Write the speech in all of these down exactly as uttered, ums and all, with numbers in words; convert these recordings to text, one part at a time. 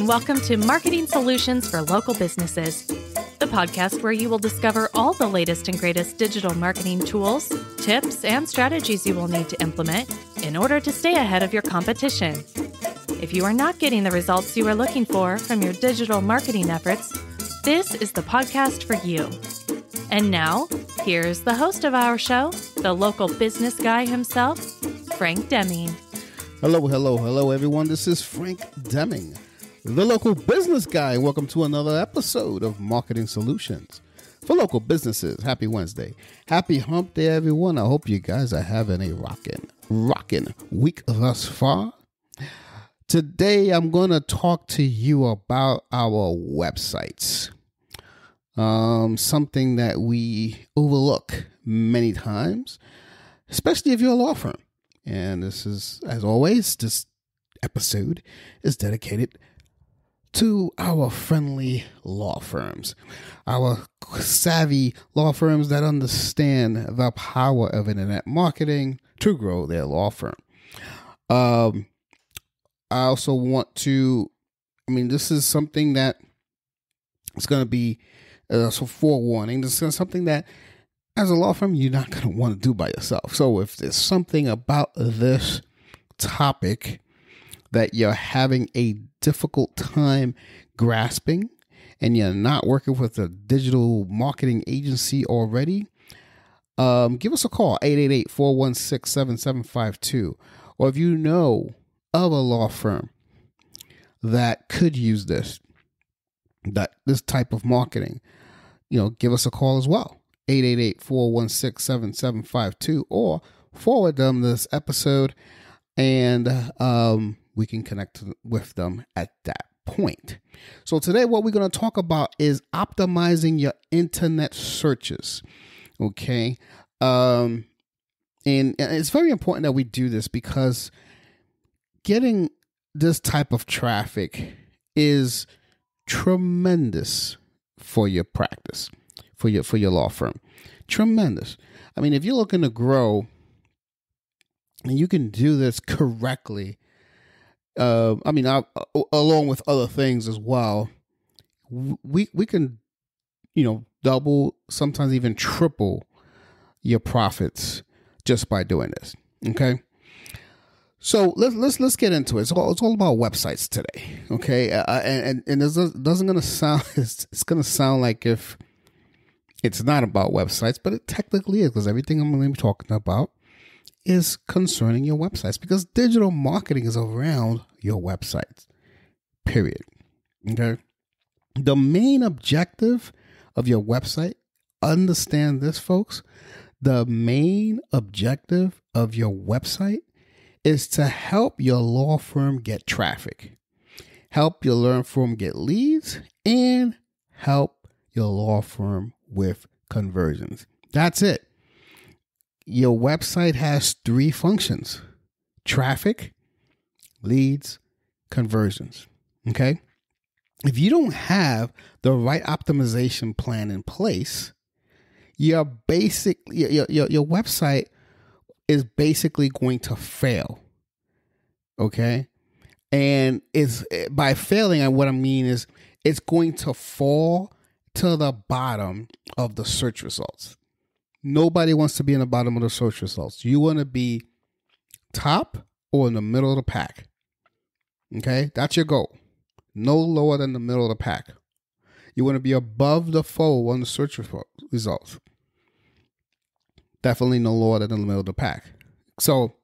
and welcome to Marketing Solutions for Local Businesses, the podcast where you will discover all the latest and greatest digital marketing tools, tips, and strategies you will need to implement in order to stay ahead of your competition. If you are not getting the results you are looking for from your digital marketing efforts, this is the podcast for you. And now, here's the host of our show, the local business guy himself, Frank Demming. Hello, hello, hello, everyone. This is Frank Demming, the local business guy. Welcome to another episode of Marketing Solutions for Local Businesses. Happy Wednesday. Happy hump day, everyone. I hope you guys are having a rockin', rockin' week thus far. Today, I'm going to talk to you about our websites, um, something that we overlook many times, especially if you're a law firm. And this is, as always, this episode is dedicated to our friendly law firms, our savvy law firms that understand the power of internet marketing to grow their law firm. Um, I also want to, I mean, this is something that it's going to be uh, so forewarning. This is something that, as a law firm, you're not going to want to do by yourself. So if there's something about this topic that you're having a difficult time grasping and you're not working with a digital marketing agency already, um, give us a call, eight eight eight, four one six, seven seven five two. Or if you know of a law firm that could use this, that this type of marketing, you know, give us a call as well. eight eight eight, four one six, seven seven five two, or forward them this episode and um, we can connect with them at that point. So today what we're going to talk about is optimizing your internet searches. Okay. Um, and, and it's very important that we do this because getting this type of traffic is tremendous for your practice. For your for your law firm. Tremendous. I mean, if you're looking to grow and you can do this correctly, uh, I mean, I, along with other things as well, we we can, you know, double, sometimes even triple your profits just by doing this. Okay, so let's let's let's get into it. It's all it's all about websites today. Okay, uh, and and it doesn't gonna sound it's, it's gonna sound like if it's not about websites, but it technically is, because everything I'm going to be talking about is concerning your websites, because digital marketing is around your websites, period. Okay. The main objective of your website, understand this, folks, the main objective of your website is to help your law firm get traffic, help your law firm get leads, and help your law firm with conversions. That's it. Your website has three functions: traffic, leads, conversions. Okay. If you don't have the right optimization plan in place, your basic, your, your, your website is basically going to fail. Okay. And it's by failing, and what I mean is it's going to fall to the bottom of the search results. Nobody wants to be in the bottom of the search results. You want to be top or in the middle of the pack. Okay, that's your goal. No lower than the middle of the pack. You want to be above the foe on the search results. Definitely no lower than the middle of the pack. So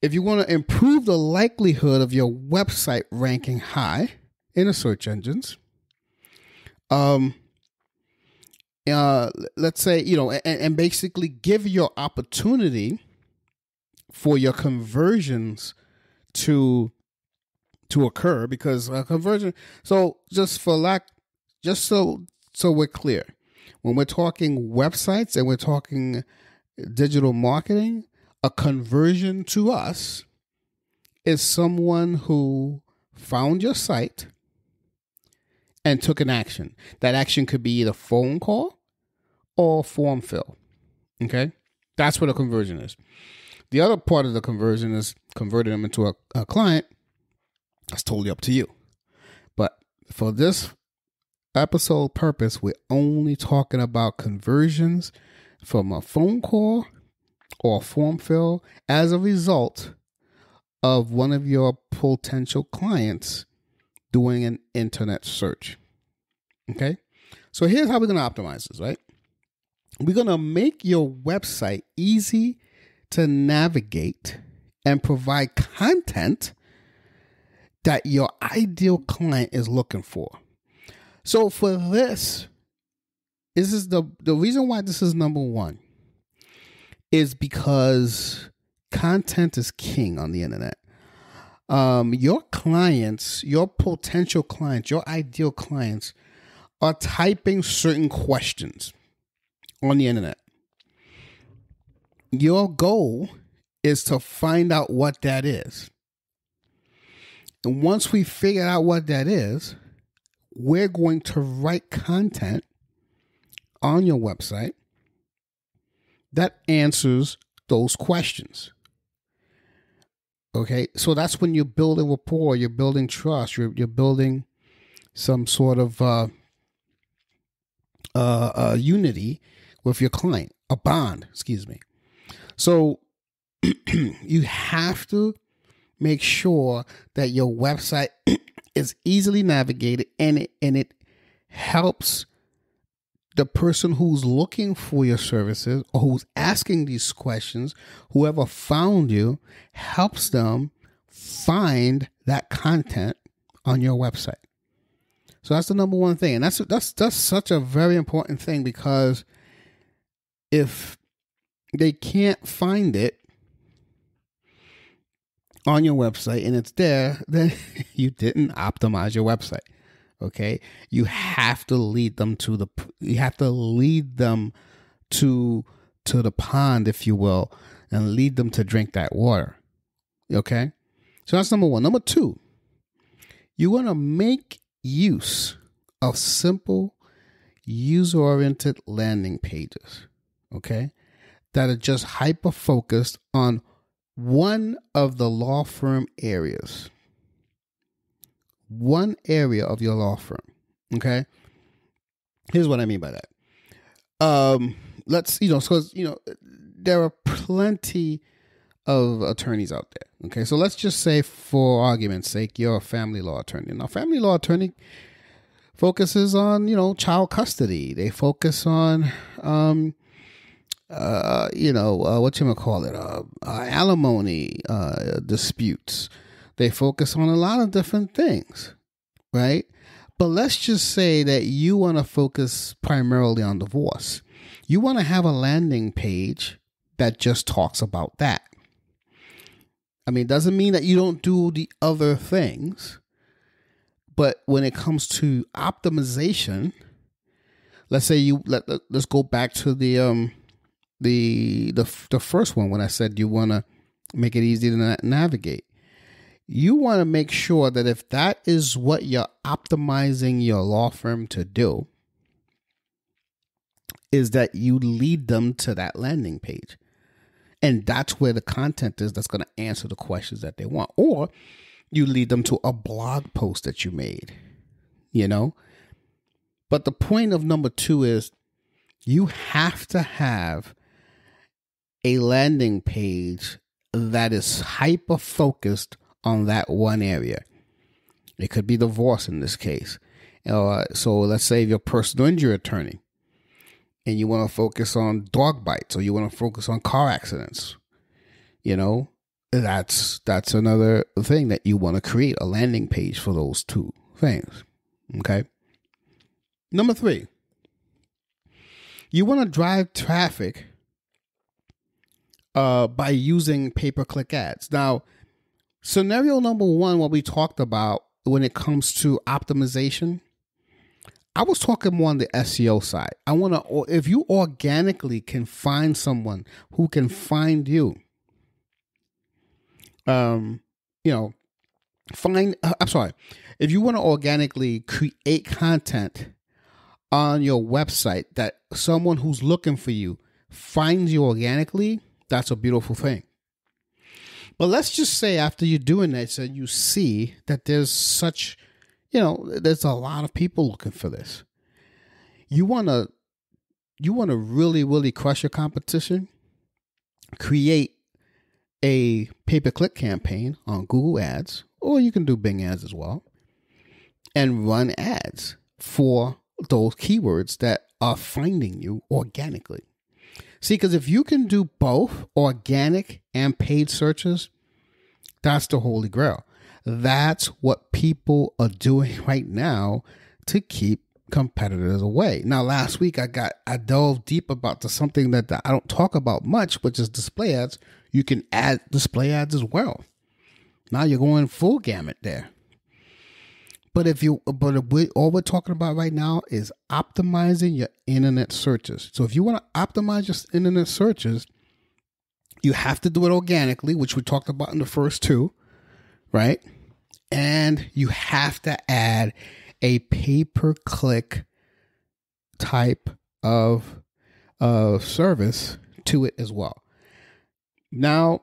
if you want to improve the likelihood of your website ranking high in the search engines, Um, uh, let's say, you know, and, and basically give your opportunity for your conversions to, to occur, because a conversion. So just for lack, just so, so we're clear, when we're talking websites and we're talking digital marketing, a conversion to us is someone who found your site and took an action. That action could be either phone call or form fill. Okay, that's what a conversion is. The other part of the conversion is converting them into a, a client. That's totally up to you. for this episode purpose, we're only talking about conversions from a phone call or form fill as a result of one of your potential clients doing an internet search. Okay, so here's how we're going to optimize this, right? We're going to make your website easy to navigate and provide content that your ideal client is looking for. So for this, this is the, the reason why this is number one is because content is king on the internet. Um, your clients, your potential clients, your ideal clients are typing certain questions on the internet. Your goal is to find out what that is. And once we figure out what that is, we're going to write content on your website that answers those questions. Okay, so that's when you're building rapport, you're building trust, you're, you're building some sort of uh, uh, uh, unity with your client, a bond, excuse me. So you have to make sure that your website is easily navigated and it, and it helps the person who's looking for your services or who's asking these questions, whoever found you, helps them find that content on your website. So that's the number one thing. And that's, that's, that's such a very important thing, because if they can't find it on your website and it's there, then you didn't optimize your website. Okay, you have to lead them to the you have to lead them to to the pond, if you will, and lead them to drink that water. Okay, so that's number one. Number two, you want to make use of simple, user-oriented landing pages. Okay, that are just hyper-focused on one of the law firm areas. One area of your law firm. Okay, here's what I mean by that. Um, let's you know, so you know, there are plenty of attorneys out there. Okay, so let's just say, for argument's sake, you're a family law attorney. Now, family law attorney focuses on you know child custody. They focus on um, uh, you know, uh, what you gonna call it, uh, uh, alimony uh, disputes. They focus on a lot of different things, right? But let's just say that you want to focus primarily on divorce. You want to have a landing page that just talks about that. I mean, it doesn't mean that you don't do the other things, but when it comes to optimization, let's say you let let's go back to the um the the the first one when I said you want to make it easy to navigate. You want to make sure that if that is what you're optimizing your law firm to do, is that you lead them to that landing page. And that's where the content is that's going to answer the questions that they want. Or you lead them to a blog post that you made, you know. But the point of number two is you have to have a landing page that is hyper-focused on that one area. It could be divorce in this case. Uh, so let's say you're a personal injury attorney and you want to focus on dog bites, or you want to focus on car accidents. You know, that's that's another thing that you want to create a landing page for those two things. Okay. Number three, you want to drive traffic uh, by using pay-per-click ads. Now, scenario number one, what we talked about when it comes to optimization, I was talking more on the S E O side. I want to, if you organically can find someone who can find you, um, you know, find, I'm sorry, if you want to organically create content on your website that someone who's looking for you finds you organically, that's a beautiful thing. But let's just say after you're doing that, so you see that there's such You know, there's a lot of people looking for this. You want to you want to really, really crush your competition? Create a pay-per-click campaign on Google Ads, or you can do Bing Ads as well, and run ads for those keywords that are finding you organically. See, because if you can do both organic and paid searches, that's the holy grail. That's what people are doing right now to keep competitors away. Now, last week I got I delved deep about to something that I don't talk about much, which is display ads. You can add display ads as well. Now you're going full gamut there. But if you, but if we, all we're talking about right now is optimizing your internet searches. So if you want to optimize your internet searches, you have to do it organically, which we talked about in the first two, right? And you have to add a pay-per-click type of uh, service to it as well. Now,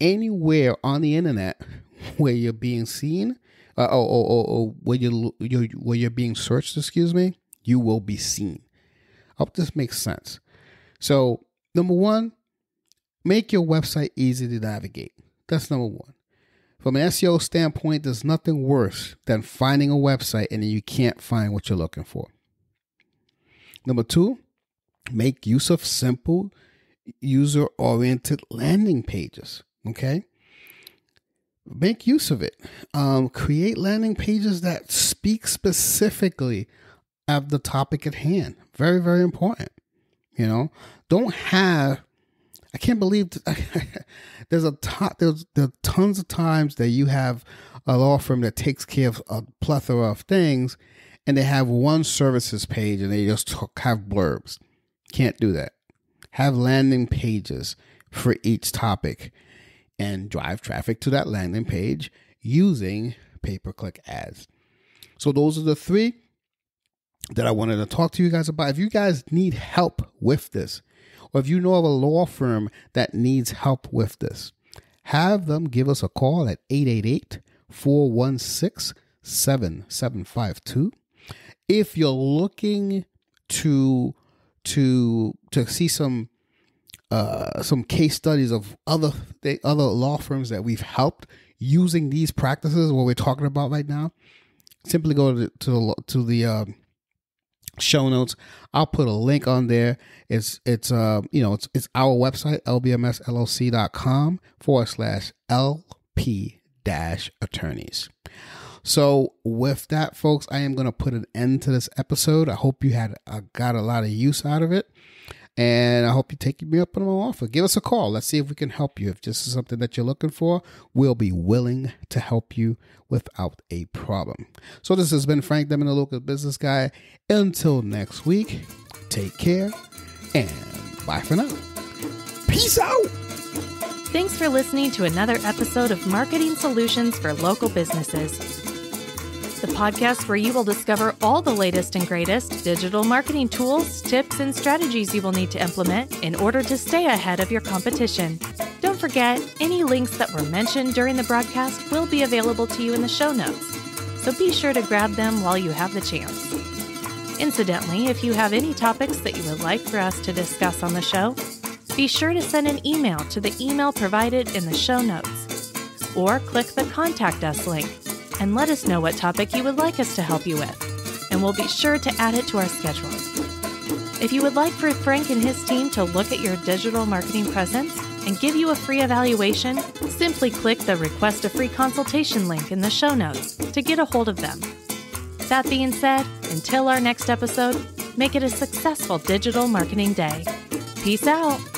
anywhere on the internet where you're being seen, uh, oh, oh, oh, oh, where you you where you're being searched, excuse me, you will be seen. I hope this makes sense. So, number one, make your website easy to navigate. That's number one. From an S E O standpoint, there's nothing worse than finding a website and you can't find what you're looking for. Number two, make use of simple user-oriented landing pages, okay? Make use of it. Um, create landing pages that speak specifically of the topic at hand. Very, very important, you know? Don't have... I can't believe there's a ton, there's there are tons of times that you have a law firm that takes care of a plethora of things, and they have one services page and they just have blurbs. Can't do that. Have landing pages for each topic, and drive traffic to that landing page using pay-per-click ads. So those are the three that I wanted to talk to you guys about. If you guys need help with this, or if you know of a law firm that needs help with this, have them give us a call at eight eight eight, four one six, seven seven five two. If you're looking to to to see some uh, some case studies of other other law firms that we've helped using these practices, what we're talking about right now, simply go to to the to the uh, show notes. I'll put a link on there. It's, it's, uh, you know, it's, it's our website, l b m s l l c dot com forward slash LP dash attorneys. So with that, folks, I am going to put an end to this episode. I hope you had, uh, got a lot of use out of it, and I hope you take me up on my offer. Give us a call. Let's see if we can help you. If this is something that you're looking for, we'll be willing to help you without a problem. So this has been Frank Demming, the Local Business Guy. Until next week, take care and bye for now. Peace out. Thanks for listening to another episode of Marketing Solutions for Local Businesses, the podcast where you will discover all the latest and greatest digital marketing tools, tips, and strategies you will need to implement in order to stay ahead of your competition. Don't forget, any links that were mentioned during the broadcast will be available to you in the show notes, so be sure to grab them while you have the chance. Incidentally, if you have any topics that you would like for us to discuss on the show, be sure to send an email to the email provided in the show notes, or click the Contact Us link and let us know what topic you would like us to help you with, and we'll be sure to add it to our schedule. If you would like for Frank and his team to look at your digital marketing presence and give you a free evaluation, simply click the Request a Free Consultation link in the show notes to get a hold of them. That being said, until our next episode, make it a successful digital marketing day. Peace out.